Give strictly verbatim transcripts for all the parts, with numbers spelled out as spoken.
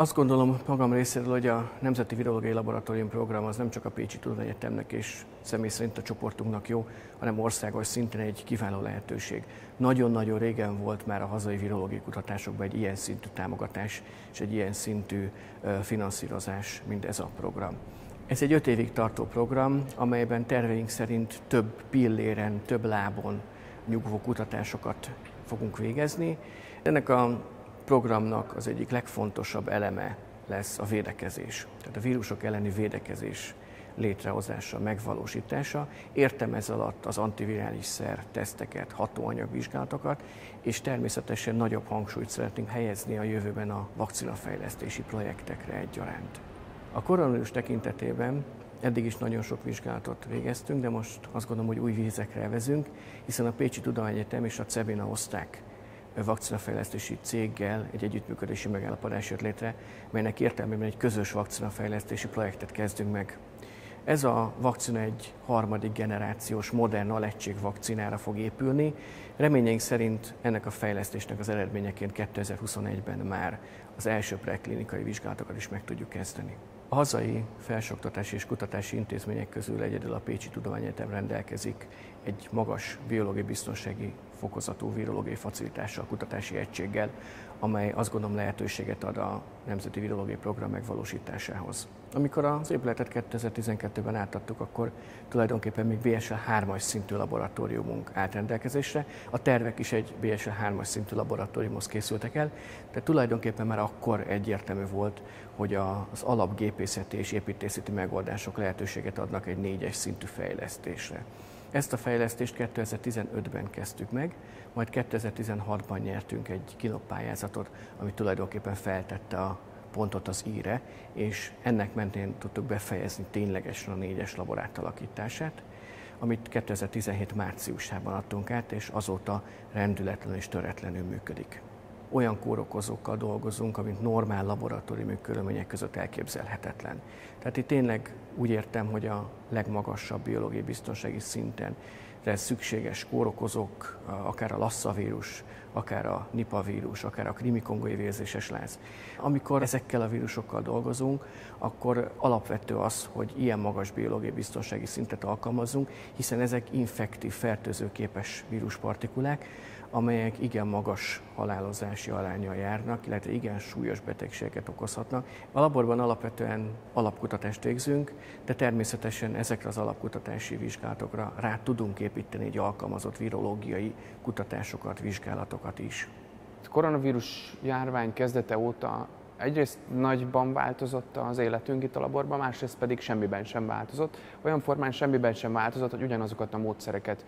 Azt gondolom magam részéről, hogy a Nemzeti Virológiai Laboratórium program az nem csak a Pécsi Tudományegyetemnek és személy szerint a csoportunknak jó, hanem országos szinten egy kiváló lehetőség. Nagyon-nagyon régen volt már a hazai virológiai kutatásokban egy ilyen szintű támogatás és egy ilyen szintű finanszírozás, mint ez a program. Ez egy öt évig tartó program, amelyben terveink szerint több pilléren, több lábon nyugvó kutatásokat fogunk végezni. Ennek a programnak az egyik legfontosabb eleme lesz a védekezés, tehát a vírusok elleni védekezés létrehozása, megvalósítása. Értem ez alatt az antivirális szer teszteket, hatóanyagvizsgálatokat, és természetesen nagyobb hangsúlyt szeretnénk helyezni a jövőben a vakcinafejlesztési projektekre egyaránt. A koronavírus tekintetében eddig is nagyon sok vizsgálatot végeztünk, de most azt gondolom, hogy új vízekre vezünk, hiszen a Pécsi Tudományegyetem és a Cebina oszták vakcinafejlesztési céggel egy együttműködési megállapodás jött létre, melynek értelmében egy közös vakcinafejlesztési projektet kezdünk meg. Ez a vakcina egy harmadik generációs modern alegység vakcinára fog épülni. Reményeink szerint ennek a fejlesztésnek az eredményeként kétezer-huszonegyben már az első preklinikai vizsgálatokat is meg tudjuk kezdeni. A hazai felsőoktatási és kutatási intézmények közül egyedül a Pécsi Tudományegyetem rendelkezik egy magas biológiai biztonsági fokozatú virológiai facilitással, kutatási egységgel, amely azt gondolom lehetőséget ad a Nemzeti Virológiai Program megvalósításához. Amikor az épületet kétezer-tizenkettőben átadtuk, akkor tulajdonképpen még bé es el hármas szintű laboratóriumunk állt rendelkezésre. A tervek is egy bé es el hármas szintű laboratóriumhoz készültek el, de tulajdonképpen már akkor egyértelmű volt, hogy az alapgépészeti és építészeti megoldások lehetőséget adnak egy négyes szintű fejlesztésre. Ezt a fejlesztést kétezer-tizenötben kezdtük meg, majd kétezer-tizenhatban nyertünk egy kilopályázatot, ami tulajdonképpen feltette a pontot az íre, és ennek mentén tudtuk befejezni ténylegesen a négyes labor átalakítását, amit kétezer-tizenhét márciusában adtunk át, és azóta rendületlenül és töretlenül működik. Olyan kórokozókkal dolgozunk, amit normál laboratóriumi körülmények között elképzelhetetlen. Tehát itt tényleg úgy értem, hogy a legmagasabb biológiai biztonsági szinten szükséges kórokozók, akár a Lassa vírus, akár a Nipa vírus, akár a Krimi-Kongoi vérzéses láz. Amikor ezekkel a vírusokkal dolgozunk, akkor alapvető az, hogy ilyen magas biológiai biztonsági szintet alkalmazzunk, hiszen ezek infektív, fertőzőképes víruspartikulák, amelyek igen magas halálozási aránnyal járnak, illetve igen súlyos betegségeket okozhatnak. A laborban alapvetően alapkutatást végzünk, de természetesen ezekre az alapkutatási vizsgálatokra rá tudunk építeni egy alkalmazott virológiai kutatásokat, vizsgálatokat is. A koronavírus járvány kezdete óta egyrészt nagyban változott az életünk itt a laborban, másrészt pedig semmiben sem változott. Olyan formán semmiben sem változott, hogy ugyanazokat a módszereket,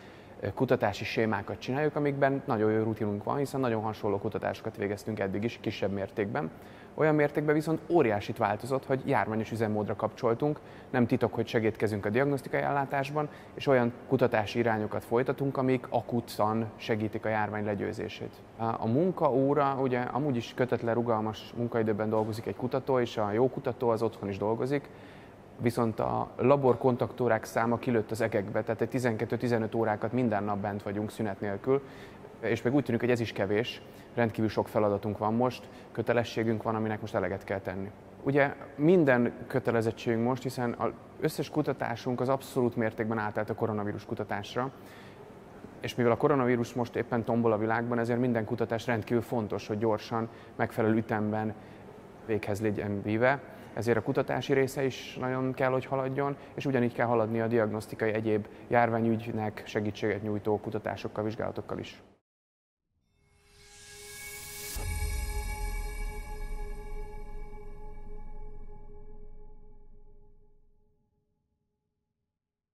kutatási sémákat csináljuk, amikben nagyon jó rutinunk van, hiszen nagyon hasonló kutatásokat végeztünk eddig is, kisebb mértékben. Olyan mértékben viszont óriásit változott, hogy járványos üzemmódra kapcsoltunk, nem titok, hogy segítkezünk a diagnosztikai ellátásban, és olyan kutatási irányokat folytatunk, amik akutan segítik a járvány legyőzését. A munkaóra, ugye amúgy is kötetlen rugalmas munkaidőben dolgozik egy kutató, és a jó kutató az otthon is dolgozik, viszont a labor kontaktórák száma kilőtt az egekbe, tehát egy tizenkettő-tizenöt órákat minden nap bent vagyunk szünet nélkül, és még úgy tűnik, hogy ez is kevés, rendkívül sok feladatunk van most, kötelességünk van, aminek most eleget kell tenni. Ugye minden kötelezettségünk most, hiszen az összes kutatásunk az abszolút mértékben átállt a koronavírus kutatásra, és mivel a koronavírus most éppen tombol a világban, ezért minden kutatás rendkívül fontos, hogy gyorsan, megfelelő ütemben véghez legyen vive. Ezért a kutatási része is nagyon kell, hogy haladjon, és ugyanígy kell haladni a diagnosztikai egyéb járványügynek segítséget nyújtó kutatásokkal, vizsgálatokkal is.